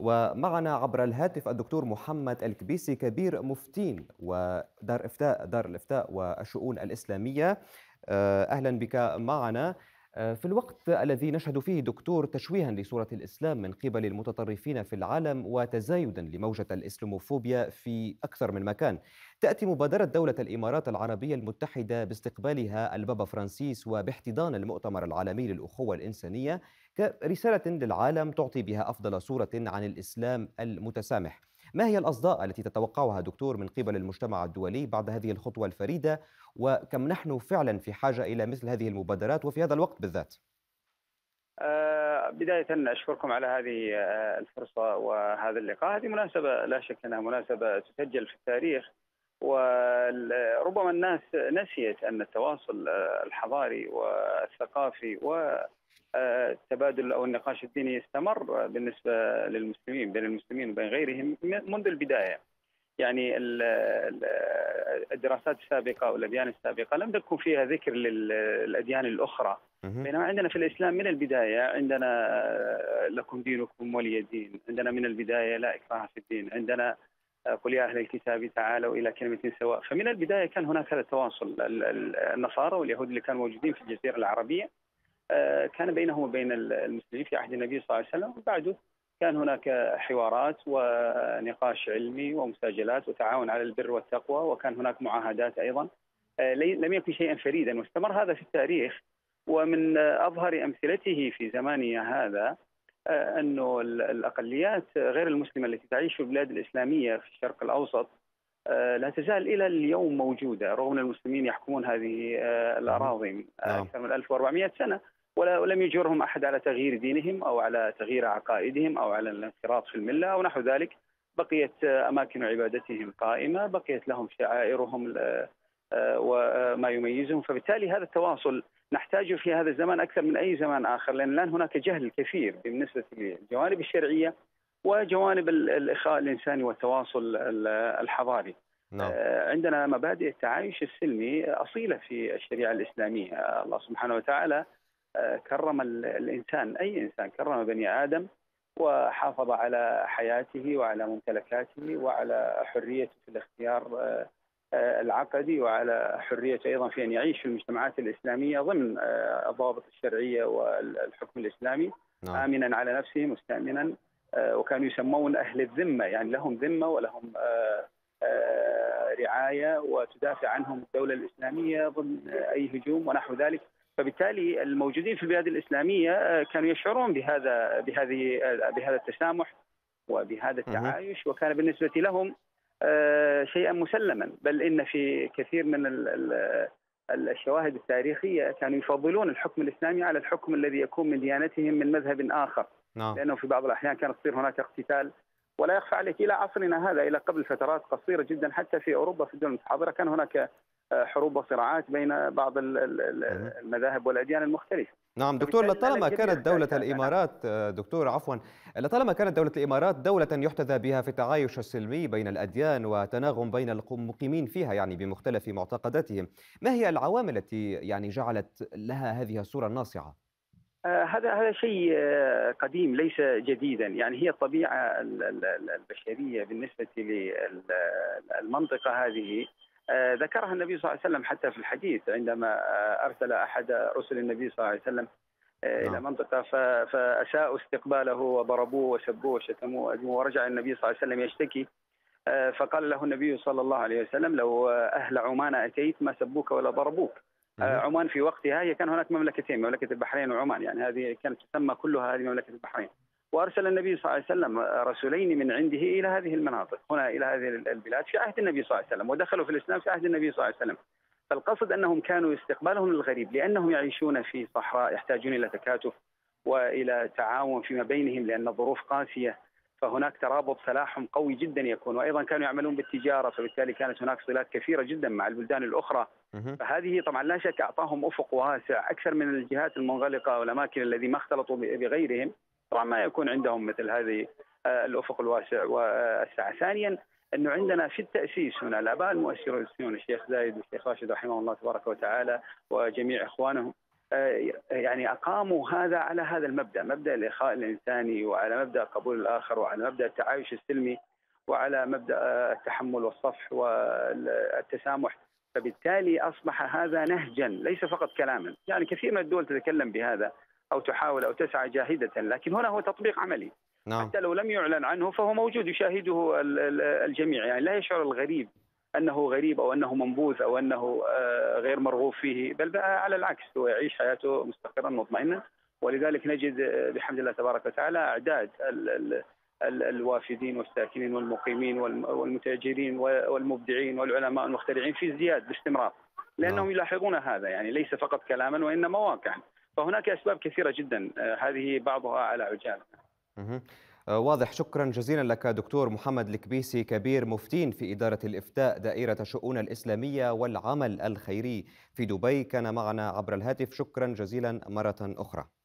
ومعنا عبر الهاتف الدكتور محمد الكبيسي، كبير مفتين ودار إفتاء، دار الإفتاء والشؤون الإسلامية. أهلا بك معنا. في الوقت الذي نشهد فيه دكتور تشويها لصورة الإسلام من قبل المتطرفين في العالم وتزايدا لموجة الإسلاموفوبيا في أكثر من مكان، تأتي مبادرة دولة الإمارات العربية المتحدة باستقبالها البابا فرانسيس وباحتضان المؤتمر العالمي للأخوة الإنسانية كرسالة للعالم تعطي بها أفضل صورة عن الإسلام المتسامح. ما هي الأصداء التي تتوقعها دكتور من قبل المجتمع الدولي بعد هذه الخطوة الفريدة، وكم نحن فعلا في حاجة إلى مثل هذه المبادرات وفي هذا الوقت بالذات؟ بداية أشكركم على هذه الفرصة وهذا اللقاء. هذه مناسبة لا شك أنها مناسبة تسجل في التاريخ، وربما الناس نسيت أن التواصل الحضاري والثقافي والتبادل أو النقاش الديني يستمر بالنسبة للمسلمين، بين المسلمين وبين غيرهم، منذ البداية. يعني الدراسات السابقة أو الأديان السابقة لم تكن فيها ذكر للأديان الأخرى، بينما عندنا في الإسلام من البداية عندنا لكم دينكم ولي دين، عندنا من البداية لا إكراه في الدين، عندنا قل يا أهل الكتاب تعالوا إلى كلمة سواء. فمن البداية كان هناك هذا التواصل. النصارى واليهود اللي كانوا موجودين في الجزيرة العربية كان بينهم وبين المسلمين في عهد النبي صلى الله عليه وسلم، وبعده كان هناك حوارات ونقاش علمي ومساجلات وتعاون على البر والتقوى، وكان هناك معاهدات أيضا. لم يكن شيئا فريدا، واستمر هذا في التاريخ. ومن أظهر أمثلته في زماننا هذا أنه الأقليات غير المسلمة التي تعيش في البلاد الإسلامية في الشرق الأوسط لا تزال إلى اليوم موجودة، رغم أن المسلمين يحكمون هذه الأراضي أكثر من 1400 سنة، ولم يجرهم أحد على تغيير دينهم أو على تغيير عقائدهم أو على الانخراط في الملة أو نحو ذلك. بقيت أماكن عبادتهم قائمة، بقيت لهم شعائرهم وما يميزهم. فبالتالي هذا التواصل نحتاجه في هذا الزمان أكثر من أي زمان آخر، لأن الآن هناك جهل كثير بالنسبة للجوانب الشرعية وجوانب الإخاء الإنساني والتواصل الحضاري. عندنا مبادئ التعايش السلمي أصيلة في الشريعة الإسلامية. الله سبحانه وتعالى كرم الإنسان، أي إنسان، كرم بني آدم وحافظ على حياته وعلى ممتلكاته وعلى حريته في الاختيار العقدي، وعلى حريته أيضا في أن يعيش في المجتمعات الإسلامية ضمن الضوابط الشرعية والحكم الإسلامي، آمنا على نفسه مستأمنا. وكانوا يسمون أهل الذمة، يعني لهم ذمة ولهم رعاية وتدافع عنهم الدولة الإسلامية ضمن أي هجوم ونحو ذلك. فبالتالي الموجودين في البلاد الإسلامية كانوا يشعرون بهذا التسامح وبهذا التعايش، وكان بالنسبة لهم شيئا مسلما. بل إن في كثير من الشواهد التاريخية كانوا يفضلون الحكم الإسلامي على الحكم الذي يكون من ديانتهم من مذهب آخر، لأنه في بعض الأحيان كانت تصير هناك اقتتال. ولا يخفى عليك إلى عصرنا هذا، إلى قبل فترات قصيرة جدا، حتى في أوروبا في الدول المتحضرة كان هناك حروب وصراعات بين بعض المذاهب والأديان المختلفة. نعم دكتور، لطالما كانت دولة الإمارات دولة يحتذى بها في التعايش السلمي بين الأديان وتناغم بين المقيمين فيها، يعني بمختلف معتقداتهم. ما هي العوامل التي يعني جعلت لها هذه الصورة الناصعة؟ هذا شيء قديم ليس جديدا، يعني هي الطبيعة البشرية بالنسبة للمنطقة هذه. ذكرها النبي صلى الله عليه وسلم حتى في الحديث، عندما أرسل أحد رسل النبي صلى الله عليه وسلم إلى منطقة فأساءوا استقباله وضربوه وسبوه وشتموه، ورجع النبي صلى الله عليه وسلم يشتكي. فقال له النبي صلى الله عليه وسلم: لو أهل عمان أتيت ما سبوك ولا ضربوك. عمان في وقتها هي كان هناك مملكتين، مملكة البحرين وعمان، يعني هذه كانت تسمى كلها هذه مملكة البحرين. وأرسل النبي صلى الله عليه وسلم رسولين من عنده إلى هذه المناطق، هنا إلى هذه البلاد في عهد النبي صلى الله عليه وسلم، ودخلوا في الإسلام في عهد النبي صلى الله عليه وسلم. فالقصد أنهم كانوا استقبالهم للغريب، لأنهم يعيشون في صحراء، يحتاجون إلى تكاتف وإلى تعاون فيما بينهم، لأن الظروف قاسية. فهناك ترابط سلاحهم قوي جدا يكون، وأيضا كانوا يعملون بالتجارة، فبالتالي كانت هناك صلات كثيرة جدا مع البلدان الأخرى. فهذه طبعا لا شك أعطاهم أفق واسع أكثر من الجهات المنغلقة والأماكن الذي ما اختلطوا بغيرهم، طبعا ما يكون عندهم مثل هذه الأفق الواسع والسعة. ثانيا أنه عندنا في التأسيس هنا الآباء المؤسسون، الشيخ زايد والشيخ راشد رحمه الله تبارك وتعالى وجميع إخوانهم، يعني أقاموا هذا على هذا المبدأ، مبدأ الإخاء الإنساني، وعلى مبدأ قبول الآخر، وعلى مبدأ التعايش السلمي، وعلى مبدأ التحمل والصفح والتسامح. فبالتالي أصبح هذا نهجا ليس فقط كلاما، يعني كثير من الدول تتكلم بهذا أو تحاول أو تسعى جاهدة، لكن هنا هو تطبيق عملي. حتى لو لم يعلن عنه فهو موجود يشاهده الجميع، يعني لا يشعر الغريب أنه غريب أو أنه منبوذ أو أنه غير مرغوب فيه، بل على العكس هو يعيش حياته مستقرا مطمئنا. ولذلك نجد بحمد الله تبارك وتعالى أعداد الوافدين والساكنين والمقيمين والمتاجرين والمبدعين والعلماء المخترعين في ازدياد باستمرار، لأنهم يلاحظون هذا، يعني ليس فقط كلاما وإنما واقعا. فهناك أسباب كثيرة جدا، هذه بعضها على عجالة. واضح. شكرا جزيلا لك دكتور محمد الكبيسي، كبير مفتين في إدارة الإفتاء دائرة الشؤون الإسلامية والعمل الخيري في دبي، كان معنا عبر الهاتف. شكرا جزيلا مرة أخرى.